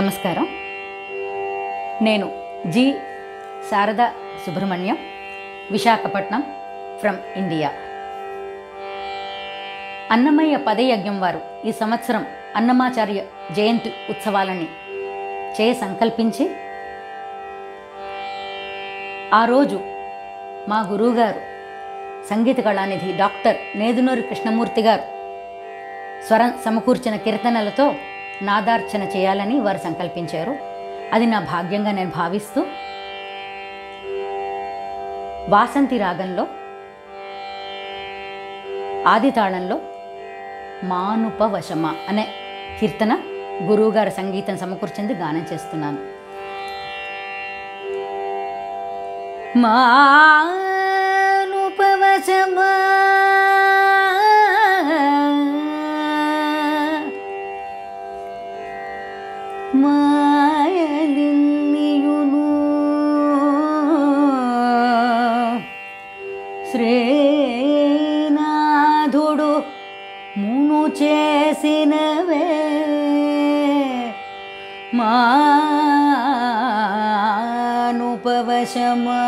నమస్కారం. నేను G Sharada Subrahmanyam, Visakhapatnam from India. Annamayya పదయజ్ఞం వారు ఈ సంవత్సరం అన్నమాచార్య జయంతి ఉత్సవాలని సంకల్పించి ఆ రోజు మా గురువుగారు సంగీత కళానిధి డాక్టర్ నేదునూరి కృష్ణమూర్తి గారు స్వరం సమకూర్చిన కీర్తనలతో నాదార్చన చేయాలని వారు సంకల్పించారు. అది నా భాగ్యంగా నేను భావిస్తూ వాసంతి రాగంలో ఆది తాళంలో మానుప వశమ అనే కీర్తన గురువుగారు సంగీతం సమకూర్చింది గానం చేస్తున్నాను. మానుప వశమ మాయలిన్నియును శ్రీనాథుడు మును చేసినవే మానుపవశమా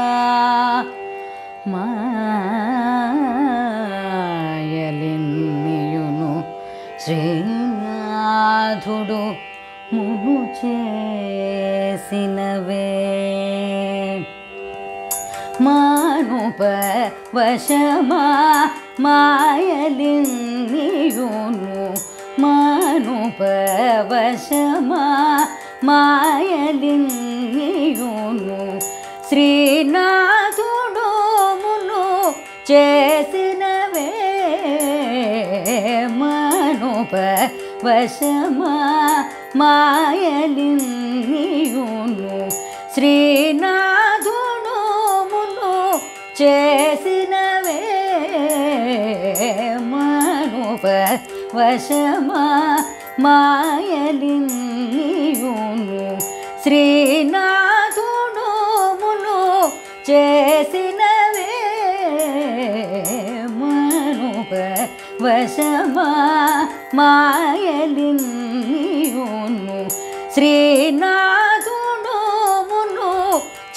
మాయలిన్నియును శ్రీనాథుడు మును చేసినవే మానుపవశమా మాయలిన్నియును మానుపవశమా మాయలిన్నియును శ్రీనాథుడు మును చేసినవే మానుపవశమా మాయలిన్నియును శ్రీనాథుడు మును చేసినవే మానుపవశమా మాయలిన్నియును శ్రీనాథుడు మును చేసినవే మానుపవశమా మాయలిన్నియును శ్రీనాథుడు మును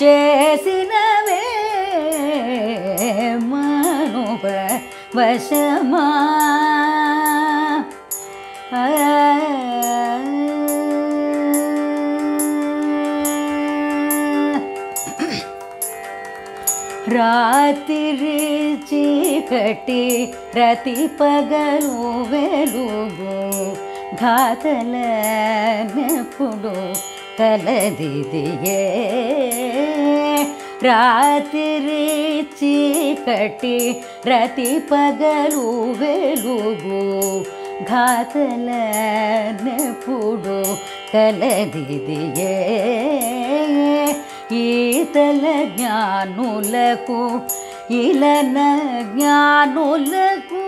చేసినవే మానుపవశమా. రాత్రి చీకటి రతి పగలు వెలుగు ఘాతల నెప్పుడు కలదిదియే రాత్రి చీకటి రతి పగలు వెలుగు ఘాతల నెప్పుడు కలదిదియే ఈతల జ్ఞానులకు ఇలన జ్ఞానులకు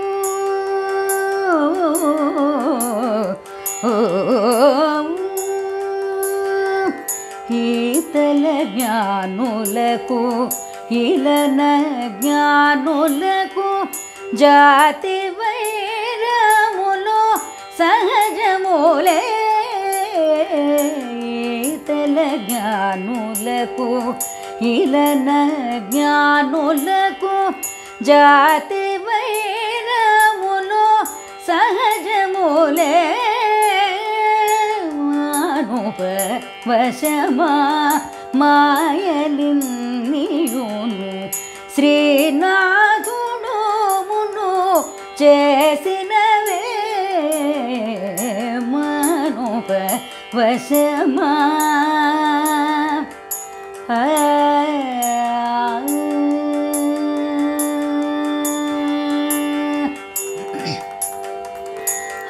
ఈతల జ్ఞానులకు ఇలన జ్ఞానులకు జాతి వైరములు సహజములే జ్ఞానులకు ఇలన జ్ఞానులకు జాతి వైరములు సహజములే మానుపవశమా మాయలిన్నియును శ్రీనాథుడు మును చేసినవే మానుపవశమా.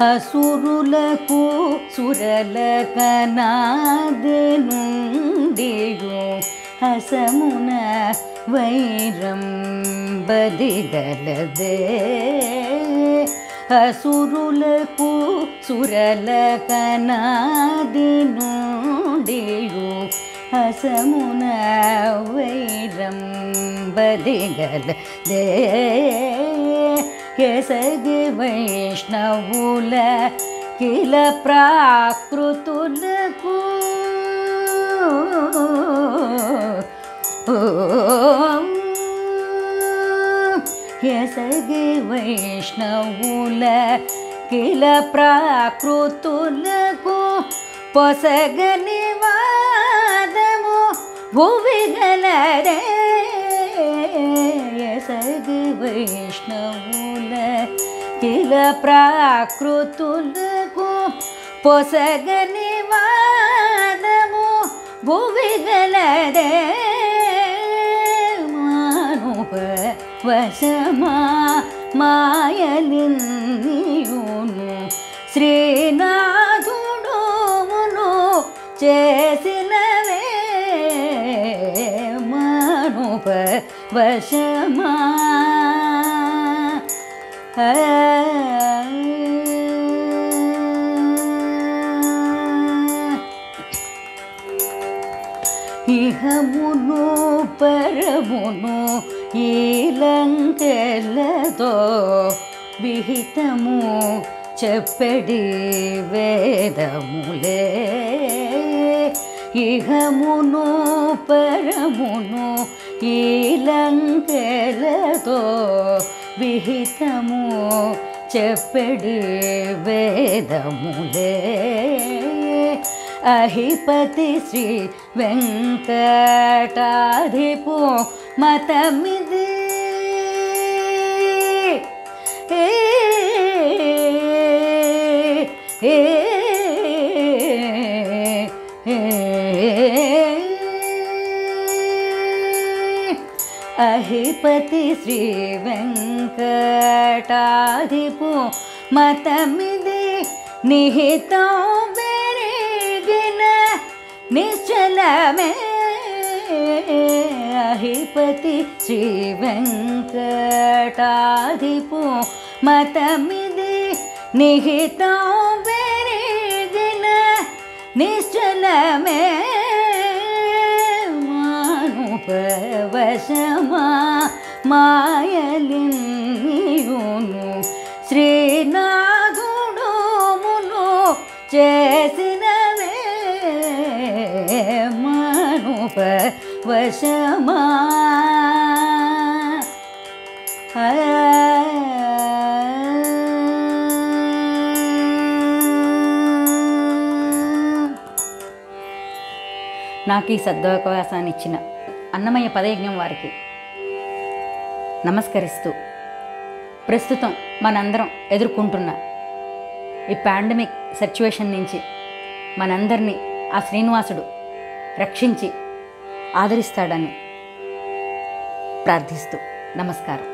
అసురులకు సురలకనాది నుండియు హసమున వైరం బదిగలదే అసురులకు సురలకనాది నుండియు హసమున వైరం బదిగలదే కేసగి వైష్ణవుల కిల ప్రాకృతులకు यसगे वैष्णवुल किल प्राकृतुलको पसगने वादमो भुविगलरे यसगे वैष्णवुल किल प्राकृतुलको पसगने वादमो भुविगलरे मानव वशमा మాయలిన్నియును శ్రీనాథుడును చేసినవే మానవ వశమా ఇహమును పరమును ఈలంకెలతో విహితము చెప్పడి వేదములే ఇహమును పరమును ఈలంకెలతో విహితము చెప్పడి వేదములే అహిపతి శ్రీ వెంకటాధిపో मतमिदे अहिपति श्री वेंकटाधिपो मतमिदे निहितौ बेरेगिन निश्चल में అహిపతి శ్రీ వెంకటాధిపో మతమిది నిహితం వెరిగిన నిశ్చలమే మానుప వశమా మాయలిన్నియును శ్రీనాథుడు మును చేసినవే మానుప వశమా నాకు ఈ సద్వకాశాన్ని ఇచ్చిన అన్నమయ్య పదయజ్ఞం వారికి నమస్కరిస్తూ, ప్రస్తుతం మనందరం ఎదుర్కొంటున్న ఈ పాండమిక్ సిచ్యువేషన్ నుంచి మనందరినీ ఆ శ్రీనివాసుడు రక్షించి ఆదరిస్తాడని ప్రార్థిస్తూ నమస్కారం.